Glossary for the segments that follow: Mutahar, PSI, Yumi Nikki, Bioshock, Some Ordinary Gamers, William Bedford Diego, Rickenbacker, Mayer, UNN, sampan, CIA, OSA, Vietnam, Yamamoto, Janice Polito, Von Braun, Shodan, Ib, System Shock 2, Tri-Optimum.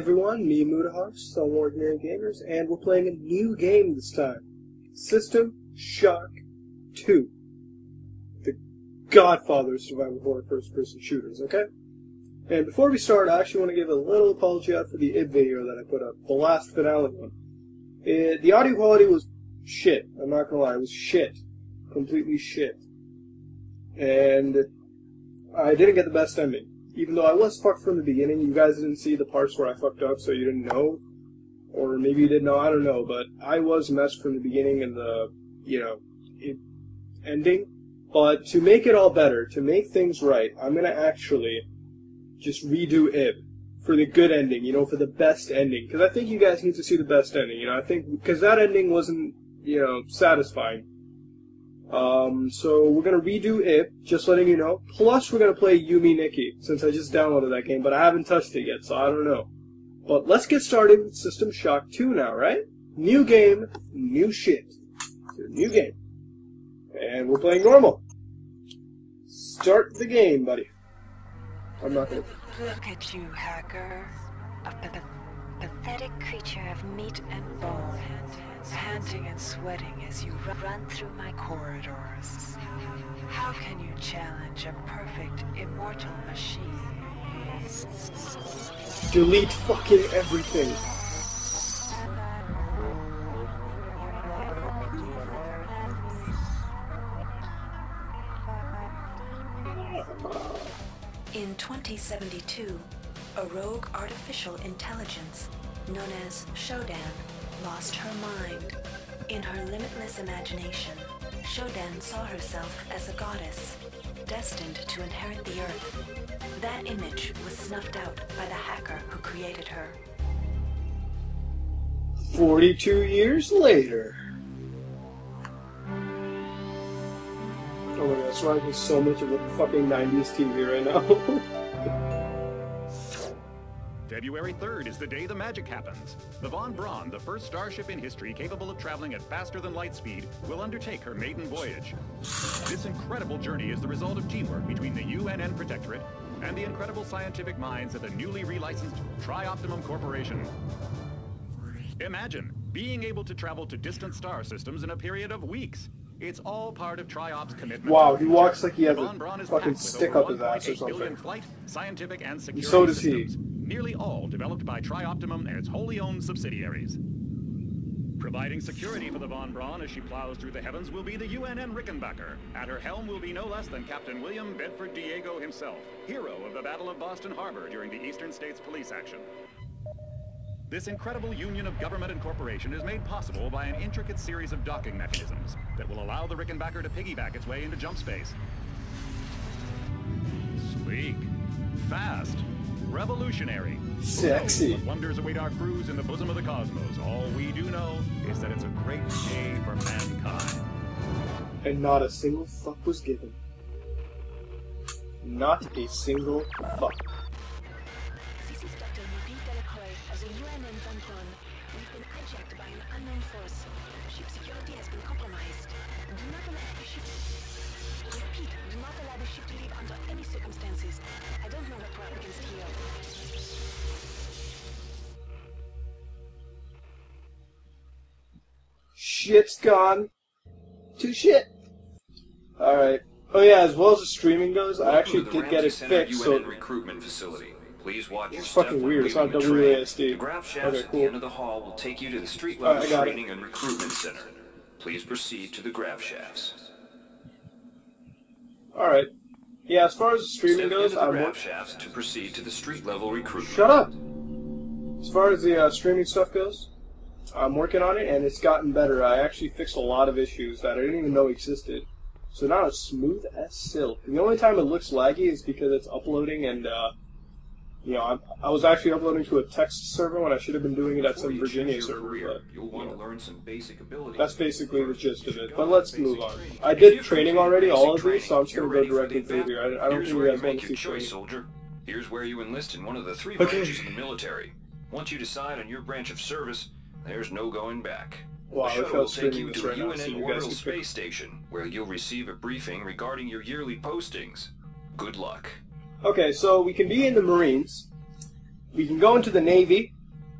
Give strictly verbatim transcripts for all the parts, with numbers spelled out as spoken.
everyone, me Mutahar, Some Ordinary Gamers, and we're playing a new game this time. System Shock two. The godfather of survival horror first-person shooters, okay? And before we start, I actually want to give a little apology out for the Ib video that I put up, the last finale one. It, the audio quality was shit, I'm not gonna lie, it was shit. Completely shit. And I didn't get the best ending. Even though I was fucked from the beginning, you guys didn't see the parts where I fucked up, so you didn't know. Or maybe you did know, I don't know, but I was messed from the beginning and the, you know, it ending. But to make it all better, to make things right, I'm gonna actually just redo Ib for the good ending, you know, for the best ending. Because I think you guys need to see the best ending, you know, I think, because that ending wasn't, you know, satisfying. Um, so we're gonna redo Ib, just letting you know. Plus, we're gonna play Yumi Nikki, since I just downloaded that game, but I haven't touched it yet, so I don't know. But let's get started with System Shock two now, right? New game, new shit. New game. And we're playing normal. Start the game, buddy. I'm not gonna... Look at you, hacker. A pathetic creature of meat and bone. Panting and sweating as you run through my corridors. How can you challenge a perfect, immortal machine? Delete fucking everything. In twenty seventy-two, a rogue artificial intelligence known as Shodan lost her mind. In her limitless imagination, Shodan saw herself as a goddess, destined to inherit the earth. That image was snuffed out by the hacker who created her. forty-two years later. Oh my god, that's why I do so much of the fucking nineties T V right now. February third is the day the magic happens. The Von Braun, the first starship in history capable of traveling at faster than light speed, will undertake her maiden voyage. This incredible journey is the result of teamwork between the U N N Protectorate and the incredible scientific minds at the newly relicensed Tri-Optimum Corporation. Imagine being able to travel to distant star systems in a period of weeks. It's all part of Tri-Op's commitment. Wow, he walks like he has a fucking stick up his ass or something. Flight, scientific, and security so does he. Systems, nearly all developed by Tri-Optimum and its wholly owned subsidiaries. Providing security for the Von Braun as she plows through the heavens will be the U N N Rickenbacker. At her helm will be no less than Captain William Bedford Diego himself, hero of the Battle of Boston Harbor during the Eastern States police action. This incredible union of government and corporation is made possible by an intricate series of docking mechanisms that will allow the Rickenbacker to piggyback its way into jump space. Sleek, fast, revolutionary. Sexy. What wonders await our crews in the bosom of the cosmos. All we do know is that it's a great day for mankind. And not a single fuck was given. Not a single fuck. Shit's gone to shit. Alright. Oh yeah, as well as the streaming goes, I actually did get it fixed, so... recruitment facility. Please watch your step. It's fucking weird, it's not W A S D. The graph shafts at the end of the hall will take you to the street level training and recruitment center. Please proceed to the graph shafts. Alright. Yeah, as far as the streaming goes, I graph shafts to proceed to the street level recruitment. Shut up! As far as the uh, streaming stuff goes, I'm working on it, and it's gotten better. I actually fixed a lot of issues that I didn't even know existed. So now it's smooth as silk. And the only time it looks laggy is because it's uploading, and, uh, you know, I'm, I was actually uploading to a text server when I should have been doing it at some Virginia server, but, you know, that's basically the gist of it. But let's move on. I did training already, all of these, so I'm just going to go directly through here. I, I don't think you guys want to see training. Here's where you enlist in one of the three branches of the military. Once you decide on your branch of service, there's no going back. Wow, the shuttle will take you to the U N N Orbital Space Station, where you'll receive a briefing regarding your yearly postings. Good luck. Okay, so we can be in the Marines, We can go into the Navy,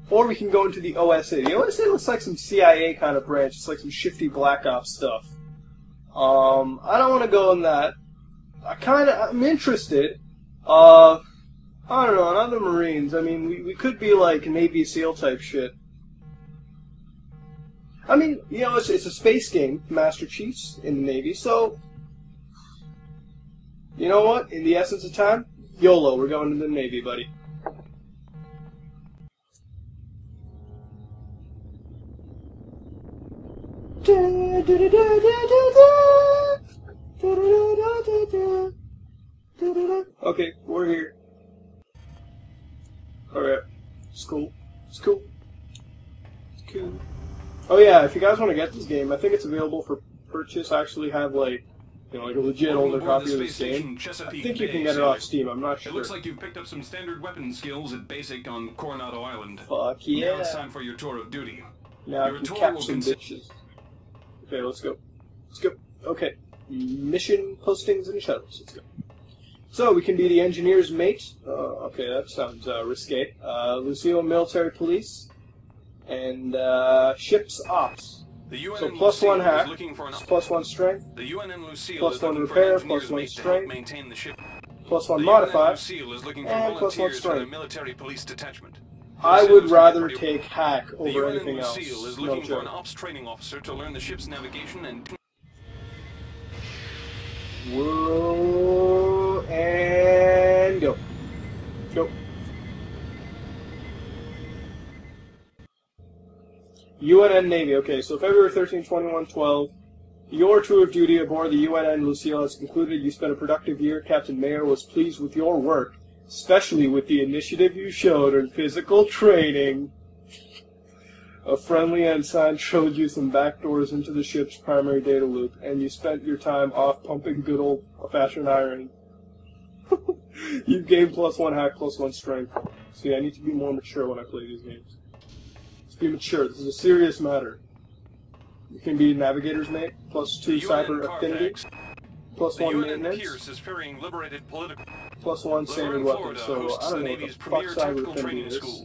or we can go into the O S A. The O S A looks like some C I A kind of branch. It's like some shifty black ops stuff. Um, I don't want to go in that. I kind of, I'm interested. Uh, I don't know, in other Marines. I mean, we, we could be like an Navy SEAL type shit. I mean, you know, it's, it's a space game, Master Chiefs in the Navy, so... You know what? In the essence of time, YOLO, we're going to the Navy, buddy. Okay, we're here. Alright. It's cool. It's cool. It's cool. Oh yeah, if you guys want to get this game, I think it's available for purchase. I actually have, like, you know, like a legit older copy of this game. I think you can get it off Steam, I'm not sure. It looks like you've picked up some standard weapon skills at Basic on Coronado Island. Fuck yeah. Now it's time for your tour of duty. Now I can catch some bitches. Okay, let's go. Let's go. Okay. Mission postings and shuttles. Let's go. So, we can be the engineer's mate. Uh, okay, that sounds uh, risque. Uh, Lucille, military police. And uh, ships ops. The U N N so plus one hack, plus one strength, the U N N plus one repair, plus one strength, maintain the ship. Plus one modify, and plus one strength. Military police detachment. I would rather take hack over anything else. The U N N is looking for an ops training officer to learn the ship's navigation and. Whoa, and go, go. U N N Navy. Okay, so February thirteenth, twenty-one twelve. Your tour of duty aboard the U N N Lucille has concluded. You spent a productive year. Captain Mayer was pleased with your work, especially with the initiative you showed in physical training. A friendly ensign showed you some back doors into the ship's primary data loop, and you spent your time off pumping good old-fashioned iron. You gained plus one hack, plus one strength. See, I need to be more mature when I play these games. Be mature. This is a serious matter. You can be navigator's mate, plus two cyber affinity, plus one maintenance, plus one standard weapon. So I don't know what the fuck cyber affinity is.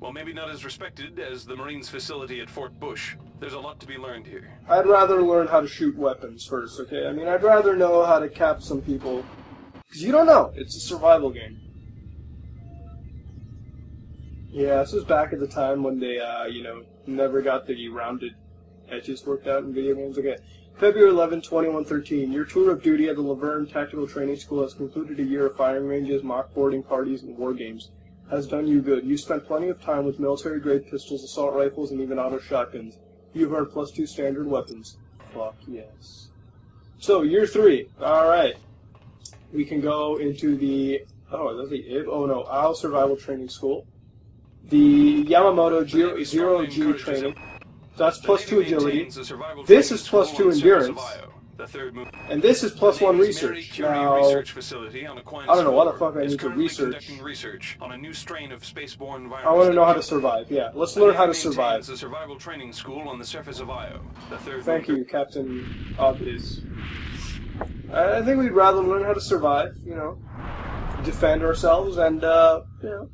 Well, maybe not as respected as the Marines' facility at Fort Bush. There's a lot to be learned here. I'd rather learn how to shoot weapons first, okay? I mean, I'd rather know how to cap some people, because you don't know. It's a survival game. Yeah, this was back at the time when they, uh, you know, never got the rounded edges worked out in video games. Okay. February eleventh, twenty-one thirteen. Your tour of duty at the Laverne Tactical Training School has concluded a year of firing ranges, mock boarding parties, and war games. Has done you good. You spent plenty of time with military-grade pistols, assault rifles, and even auto shotguns. You've earned plus two standard weapons. Fuck yes. So, year three. Alright. We can go into the... Oh, that's the Ib? Oh, no. Isle Survival Training School. The Yamamoto Zero, zero G training, that's plus two agility, this is plus two endurance, and this is plus one research. Now, I don't know what the fuck I need to research. I want to know how to survive, yeah. Let's learn how to survive. Thank you, Captain Obvious. I think we'd rather learn how to survive, you know, defend ourselves and, uh, you know,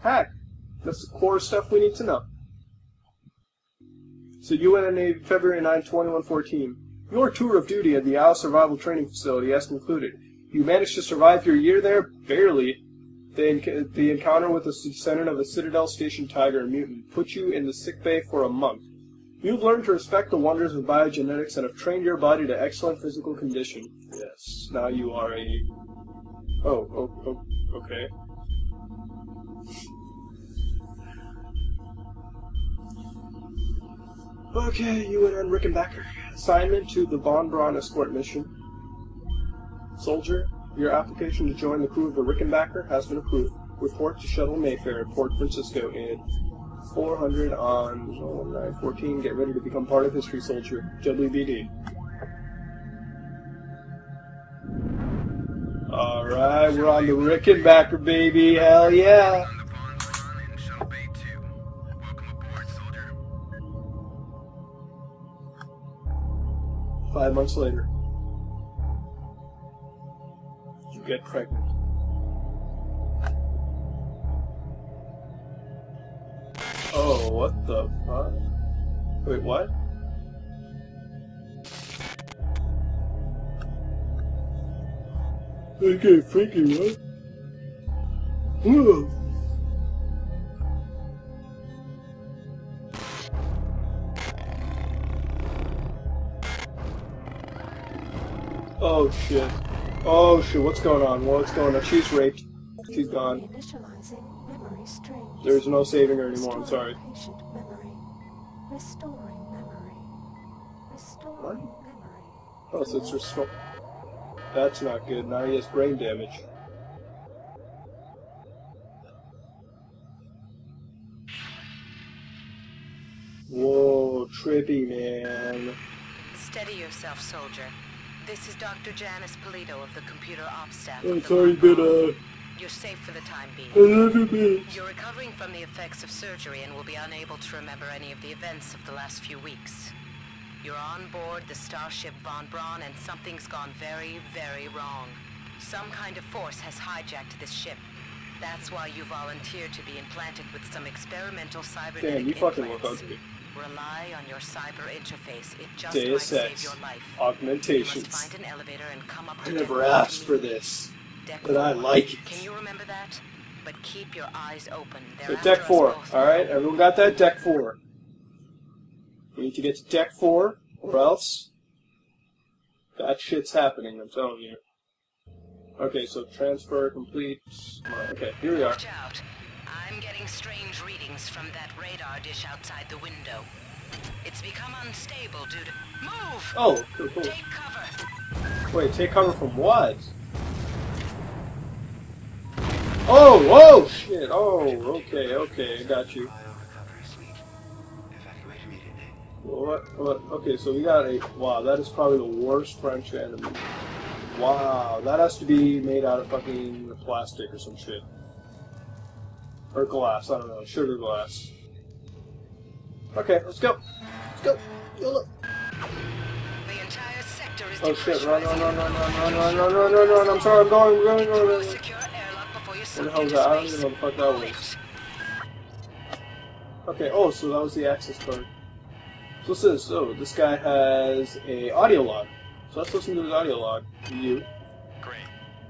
hack. That's the core stuff we need to know. So U N N February ninth, twenty-one fourteen. Your tour of duty at the Isle Survival Training Facility has concluded. You managed to survive your year there, barely. The, enc the encounter with the descendant of a Citadel Station Tiger mutant put you in the sickbay for a month. You've learned to respect the wonders of biogenetics and have trained your body to excellent physical condition. Yes, now you are a... Oh, oh, oh, okay. Okay, U N N Rickenbacker. Assignment to the Von Braun escort mission. Soldier, your application to join the crew of the Rickenbacker has been approved. Report to Shuttle Mayfair at Port Francisco in four hundred on nine fourteen. Get ready to become part of history, soldier. W B D. Alright, we're on the Rickenbacker, baby. Hell yeah! Five months later, you get pregnant. What the fuck? Wait, what? Okay, freaky, what? Whoa. Oh shit. Oh shit, what's going on? What's going on? She's raped. She's gone. There's no saving her anymore, I'm sorry. What? Oh, so it's restored. That's not good. Now he has brain damage. Whoa, trippy, man. Steady yourself, soldier. This is Doctor Janice Polito of the computer ops staff. I'm sorry, but uh... you're safe for the time being. I love you, bitch. You're recovering from the effects of surgery and will be unable to remember any of the events of the last few weeks. You're on board the starship Von Braun and something's gone very, very wrong. Some kind of force has hijacked this ship. That's why you volunteered to be implanted with some experimental cybernetic Damn, you implants. Fucking look ugly. Rely on your cyber interface. It just might save your life. Augmentation. You must find an elevator and come up to I never asked for this, but I like it. Can you remember that? But keep your eyes open. So deck four. All right, everyone got that? Deck four. We need to get to deck four, or else that shit's happening. I'm telling you. Okay, so transfer complete. Okay, here we are. I'm getting strange readings from that radar dish outside the window. It's become unstable due to... Move! Oh, cool, cool. Take cover! Wait, take cover from what? Oh, oh, shit! Oh, okay, okay, I got you. What, what? Okay, so we got a... Wow, that is probably the worst French anime. Wow, that has to be made out of fucking plastic or some shit. Or glass, I don't know, sugar glass. Okay, let's go. Let's go. Look. The entire sector is oh shit, run, run, run, run, run, run, run, run, run, run, I'm sorry, I'm going, I'm going, I'm going. What the hell was that? I don't even know what the fuck that was. Okay, oh, so that was the access card. So what's this? Oh, this guy has a audio log. So let's listen to his audio log. You. Great.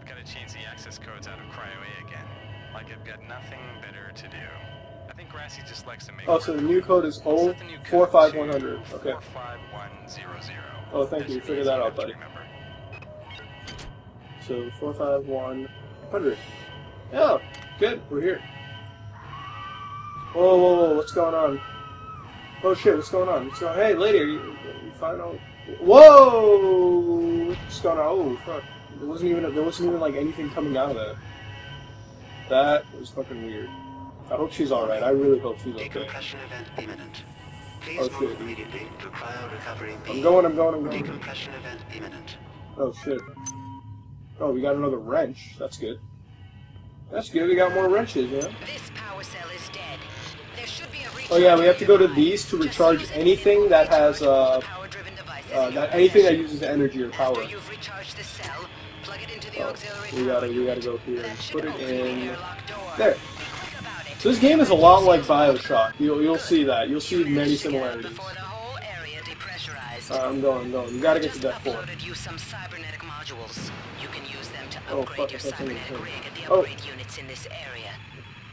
Gotta change the access codes out of Cryo A again. Like I've got nothing better to do. I think Grassy just likes to make. Oh, so the new code is O four five one zero zero. Okay. Oh, thank you. Figure that out, buddy. So four five one hundred. Oh, good. We're here. Whoa, whoa, whoa! What's going on? Oh shit! What's going on? What's going on? Hey, lady, are you, are you fine? Oh, whoa! What's going on? Oh, fuck! There wasn't even there wasn't even like anything coming out of that. That was fucking weird. I hope she's alright. I really hope she's okay. Decompression event imminent. Please oh, move shit. immediately to cryo recovery B. I'm going, I'm going, I'm going. Decompression event imminent. Oh shit. Oh, we got another wrench. That's good. That's good. We got more wrenches, yeah. This power cell is dead. There should be a oh yeah, we have to go to these to recharge anything that has uh, uh that anything that uses energy or power. Oh, we gotta, we gotta go here and put it in there. So this game is a lot like Bioshock. You'll, you'll see that. You'll see many similarities. Alright, I'm going, I'm going. You gotta get to deck four. Oh fuck, that's in Oh.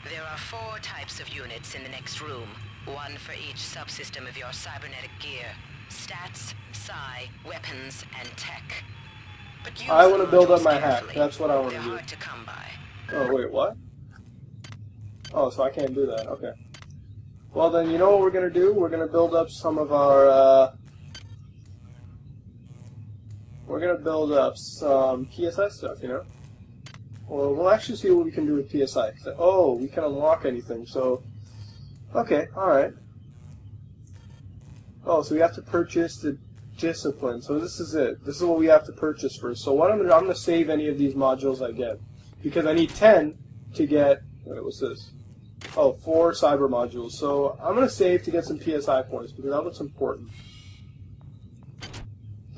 There are four types of units in the next room. One for each subsystem of your cybernetic gear. Stats, psi, weapons, and tech. I want to build up my hack. That's what I want to do. Oh, wait, what? Oh, so I can't do that. Okay. Well, then, you know what we're going to do? We're going to build up some of our, uh... We're going to build up some P S I stuff, you know? Well, we'll actually see what we can do with P S I. Oh, we can unlock anything, so... Okay, alright. Oh, so we have to purchase the... Discipline. So this is it. This is what we have to purchase first. So what I'm going to I'm going to save any of these modules I get because I need ten to get what was this? Oh, four cyber modules. So I'm going to save to get some P S I points because that looks important.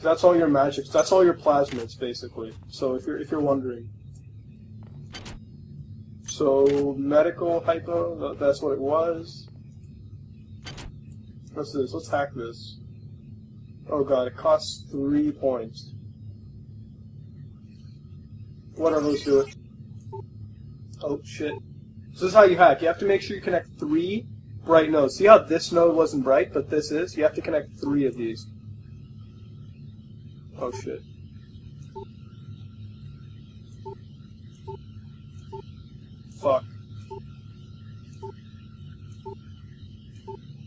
That's all your magics. That's all your plasmids basically. So if you're if you're wondering. So medical hypo. That's what it was. What's this? Let's hack this. Oh god, it costs three points. Whatever, let's do it. Oh shit. So this is how you hack. You have to make sure you connect three bright nodes. See how this node wasn't bright, but this is? You have to connect three of these. Oh shit. Fuck.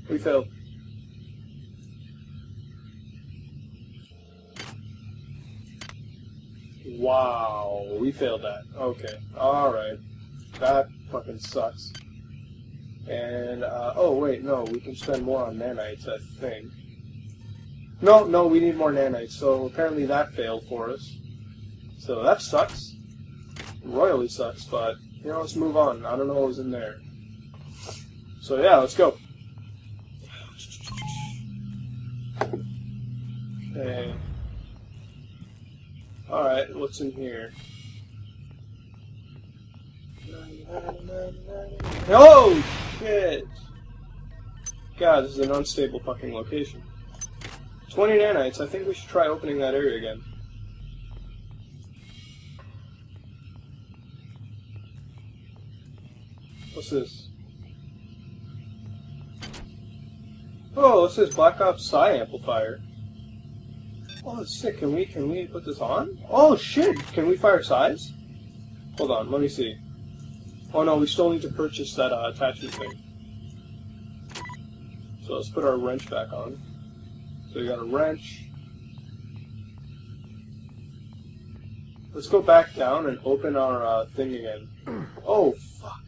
We failed. Wow, we failed that. Okay, alright. That fucking sucks. And, uh, oh wait, no, we can spend more on nanites, I think. No, no, we need more nanites, so apparently that failed for us. So that sucks. Royally sucks, but, you know, let's move on. I don't know what was in there. So yeah, let's go. Okay. Alright, what's in here? Oh shit! God, this is an unstable fucking location. twenty nanites, I think we should try opening that area again. What's this? Oh, what's this? Black Ops Psi Amplifier. Oh, that's sick. Can we, can we put this on? Oh shit! Can we fire size? Hold on, let me see. Oh no, we still need to purchase that uh, attachment thing. So let's put our wrench back on. So we got a wrench. Let's go back down and open our uh, thing again. Oh, fuck.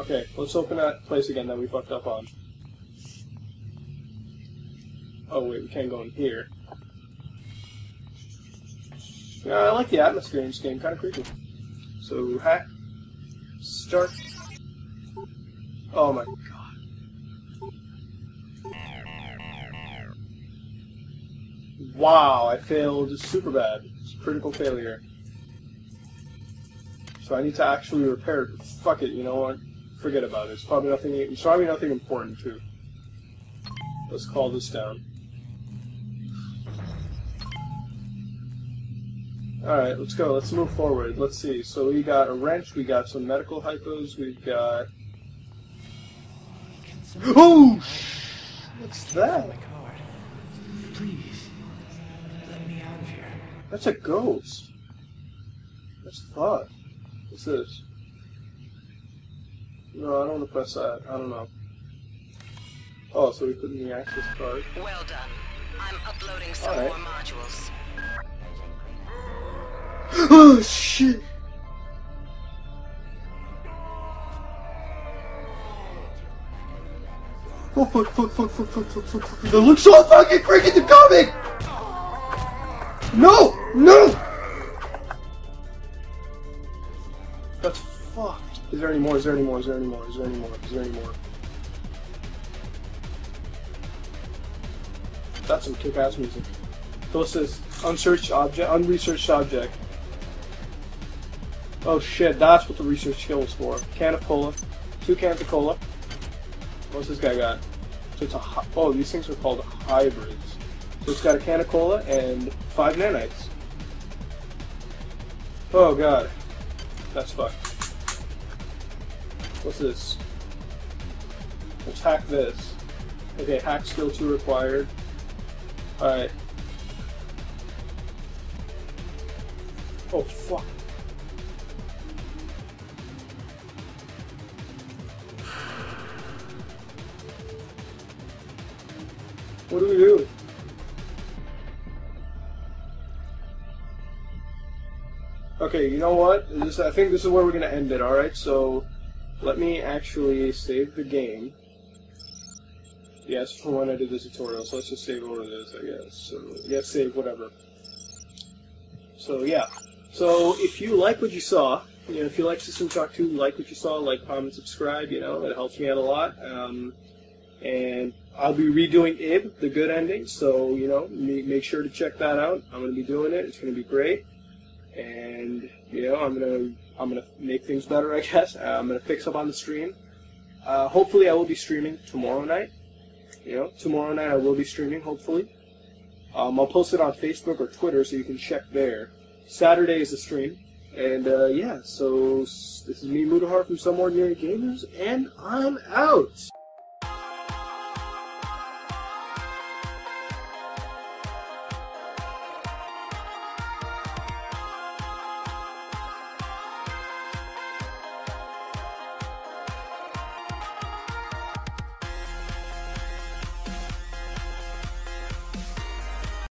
Okay, let's open that place again that we fucked up on. Oh wait, we can't go in here. Yeah, I like the atmosphere in this game, kinda creepy. So, hack, start, oh my god. Wow, I failed super bad. It's a critical failure. So I need to actually repair it, but fuck it, you know what? Forget about it, it's probably nothing, it's probably nothing important too. Let's call this down. Alright, let's go. Let's move forward. Let's see. So we got a wrench, we got some medical hypos, we've got... Oh! What's that? Please, let me out of here. That's a ghost. That's thought. What's this? No, I don't want to press that. I don't know. Oh, so we put in the access card. Well done. I'm uploading some more modules. Oh shit! Oh fuck, fuck, fuck, fuck, fuck, fuck, fuck, fuck. That looks so fucking freaking the comic! No! No! That's fucked. Is there any more? Is there any more? Is there any more? Is there any more? Is there any more? That's some kick-ass music. So what's this? Unsearched object? Unresearched object. Oh shit, that's what the research skill is for. Can of cola. Two cans of cola. What's this guy got? So it's a hi oh, these things are called hybrids. So it's got a can of cola and five nanites. Oh god. That's fucked. What's this? Let's hack this. Okay, hack skill two required. Alright. Oh fuck. What do we do? Okay, you know what? This, I think this is where we're gonna end it, alright? So, let me actually save the game. Yes, for when I did this tutorial, so let's just save over this, I guess. So, yes, save, whatever. So, yeah. So, if you like what you saw, you know, if you like System Shock two, like what you saw, like, comment, subscribe, you know, it helps me out a lot. Um, and... I'll be redoing Ib, the good ending, so, you know, make sure to check that out. I'm going to be doing it. It's going to be great. And, you know, I'm going to I'm gonna make things better, I guess. Uh, I'm going to fix up on the stream. Uh, hopefully I will be streaming tomorrow night. You know, tomorrow night I will be streaming, hopefully. Um, I'll post it on Facebook or Twitter, so you can check there. Saturday is the stream. And, uh, yeah, so this is me, Mutahar, from Some Ordinary Gamers, and I'm out!